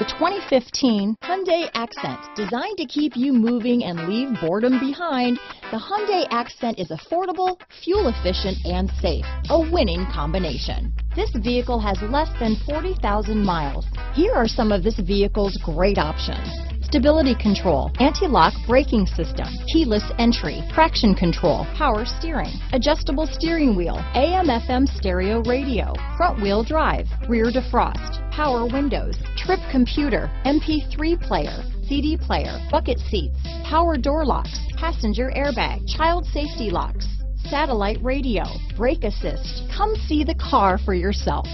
The 2015 Hyundai Accent, designed to keep you moving and leave boredom behind, the Hyundai Accent is affordable, fuel efficient, and safe, a winning combination. This vehicle has less than 40,000 miles. Here are some of this vehicle's great options. Stability control, anti-lock braking system, keyless entry, traction control, power steering, adjustable steering wheel, AM/FM stereo radio, front wheel drive, rear defrost, power windows, trip computer, MP3 player, CD player, bucket seats, power door locks, passenger airbag, child safety locks, satellite radio, brake assist. Come see the car for yourself.